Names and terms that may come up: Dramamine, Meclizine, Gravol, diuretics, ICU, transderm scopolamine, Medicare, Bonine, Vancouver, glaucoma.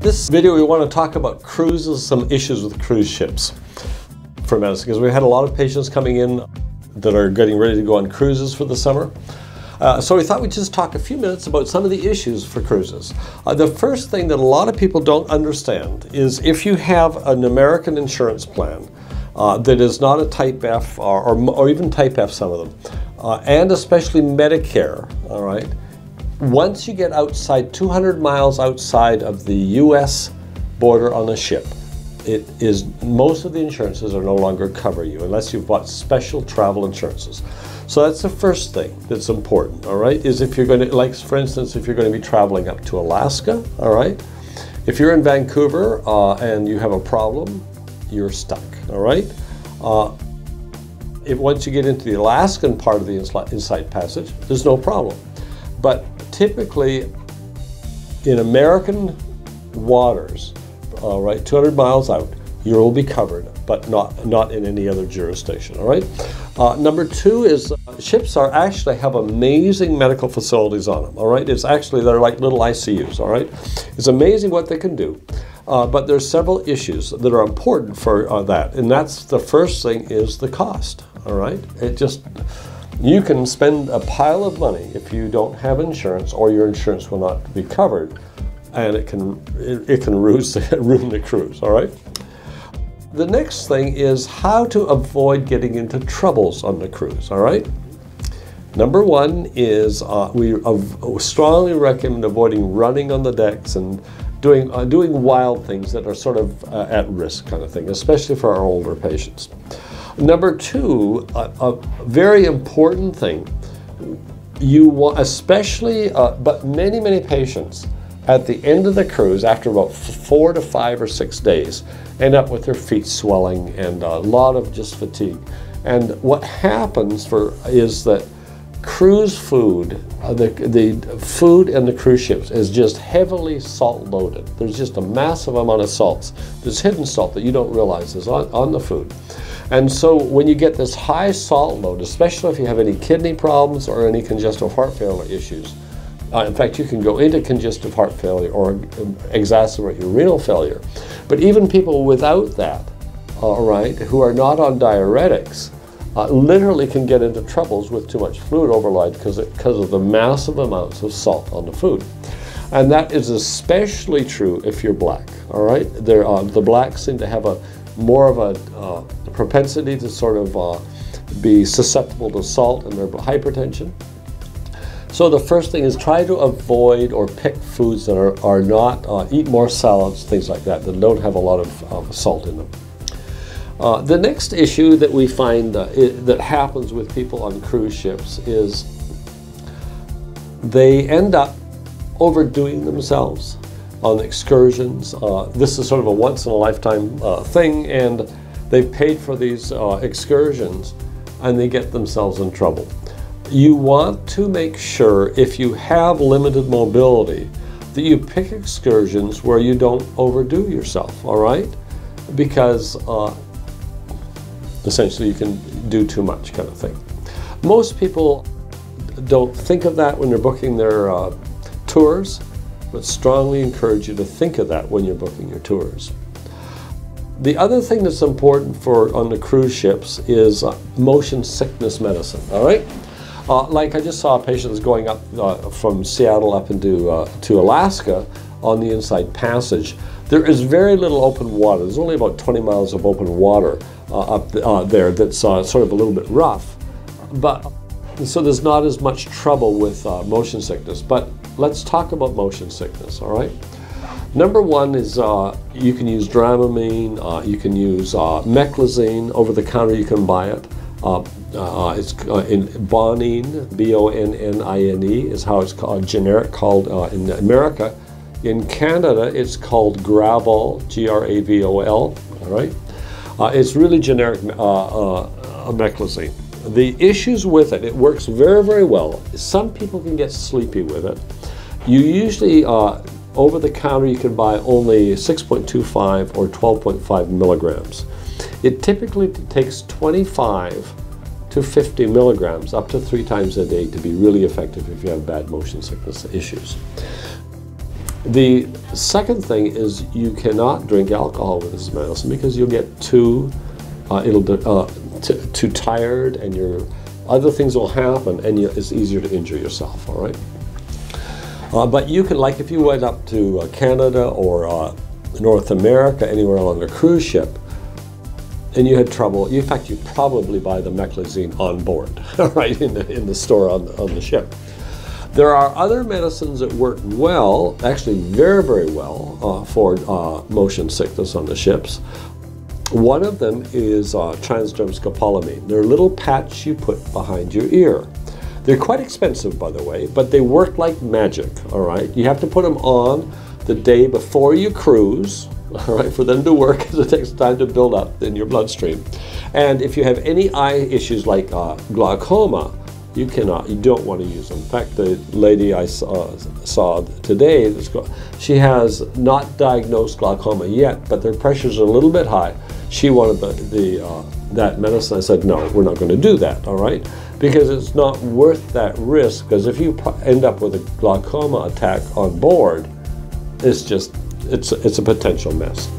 This video we want to talk about cruises, some issues with cruise ships for medicine, because we had a lot of patients coming in that are getting ready to go on cruises for the summer. So we thought we'd just talk a few minutes about some of the issues for cruises. The first thing that a lot of people don't understand is if you have an American insurance plan that is not a Type F or even Type F, some of them, and especially Medicare, all right, once you get outside 200 miles outside of the US border on a ship, it is, most of the insurances are no longer cover you unless you've bought special travel insurances. So that's the first thing that's important, all right, is if you're going to, like for instance, if you're going to be traveling up to Alaska, all right, if you're in Vancouver and you have a problem, you're stuck, all right. Once you get into the Alaskan part of the Inside Passage, there's no problem. But typically in American waters, all right, 200 miles out, you'll be covered, but not in any other jurisdiction, all right? Number two is ships are actually have amazing medical facilities on them, all right? It's actually, they're like little ICUs, all right? It's amazing what they can do, but there's several issues that are important for that, and that's the first thing is the cost, all right? It just, you can spend a pile of money if you don't have insurance or your insurance will not be covered, and it can ruin the cruise, all right? The next thing is how to avoid getting into troubles on the cruise, all right? Number one is we strongly recommend avoiding running on the decks and doing wild things that are sort of at risk kind of thing, especially for our older patients. Number two, a very important thing, you want, especially, but many patients, at the end of the cruise, after about 4 to 5 or 6 days, end up with their feet swelling and a lot of just fatigue. And what happens is that cruise food, the food in the cruise ships is just heavily salt loaded. There's just a massive amount of salts. There's hidden salt that you don't realize is on the food. And so when you get this high salt load, especially if you have any kidney problems or any congestive heart failure issues, in fact, you can go into congestive heart failure or exacerbate your renal failure. But even people without that, all right, who are not on diuretics, literally can get into troubles with too much fluid overload because of the massive amounts of salt on the food. And that is especially true if you're black, all right? The blacks seem to have a more of a propensity to sort of be susceptible to salt and their hypertension. So the first thing is try to avoid or pick foods that are not, eat more salads, things like that don't have a lot of salt in them. The next issue that we find that happens with people on cruise ships is they end up overdoing themselves on excursions. This is sort of a once-in-a-lifetime thing, and they've paid for these excursions and they get themselves in trouble. You want to make sure, if you have limited mobility, that you pick excursions where you don't overdo yourself, all right? Because essentially you can do too much kind of thing. Most people don't think of that when they're booking their tours, but strongly encourage you to think of that when you're booking your tours. The other thing that's important on the cruise ships is motion sickness medicine, all right? Like I just saw patients going up from Seattle up into to Alaska on the Inside Passage. There is very little open water. There's only about 20 miles of open water up there that's sort of a little bit rough. But so there's not as much trouble with motion sickness. But let's talk about motion sickness, all right? Number one is you can use Dramamine, you can use Meclizine over the counter, you can buy it. It's in Bonine, B-O-N-N-I-N-E is how it's called, generic called in America. In Canada, it's called Gravol, G-R-A-V-O-L, all right? It's really generic Meclizine. The issues with it, it works very, very well. Some people can get sleepy with it. You usually, over the counter, you can buy only 6.25 or 12.5 milligrams. It typically takes 25 to 50 milligrams, up to 3 times a day, to be really effective if you have bad motion sickness issues. The second thing is you cannot drink alcohol with this medicine because you'll get too tired, and your other things will happen, and it's easier to injure yourself, all right? But you can, like if you went up to Canada or North America, anywhere along a cruise ship, and you had trouble, in fact, you probably buy the Meclizine on board, right, in the store on the ship. There are other medicines that work well, actually very, very well, for motion sickness on the ships. One of them is transderm scopolamine. They're little patches you put behind your ear. They're quite expensive, by the way, but they work like magic, all right? You have to put them on the day before you cruise, all right, for them to work, because it takes time to build up in your bloodstream. And if you have any eye issues like glaucoma, you don't want to use them. In fact, the lady I saw today, she has not diagnosed glaucoma yet, but their pressures are a little bit high. She wanted that medicine. I said, no, we're not going to do that, all right? Because it's not worth that risk, because if you end up with a glaucoma attack on board, it's a potential mess.